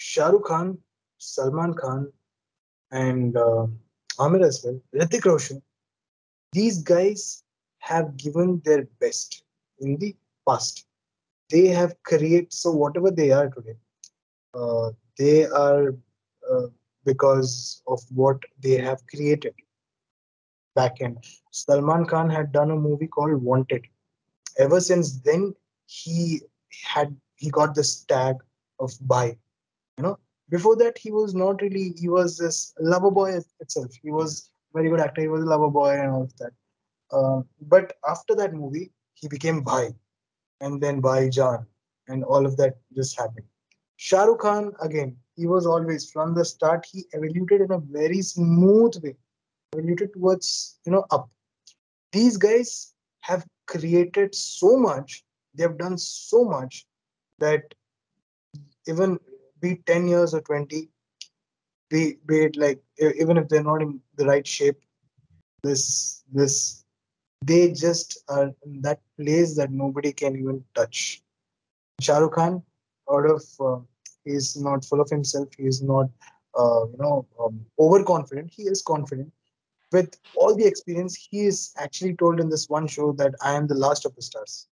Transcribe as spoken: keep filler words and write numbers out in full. Shah Rukh Khan, Salman Khan, and uh, Amir as well, Hrithik Roshan, these guys have given their best in the past. They have created, so whatever they are today, uh, they are uh, because of what they have created back end. Salman Khan had done a movie called Wanted. Ever since then, he had he got this tag of bhai. You know, before that he was not really. He was this lover boy itself. He was a very good actor. He was a lover boy and all of that. Uh, but after that movie, he became bhai, and then bhai Jaan, and all of that just happened. Shah Rukh Khan again. He was always from the start. He evoluted in a very smooth way. Evoluted towards you know up. These guys have created so much. They have done so much that even be it ten years or twenty, be, be it like even if they're not in the right shape, this this they just are in that place that nobody can even touch. Shah Rukh Khan, out of uh, he is not full of himself. He is not uh, you know um, overconfident. He is confident. With all the experience, he is actually told in this one show that I am the last of the stars.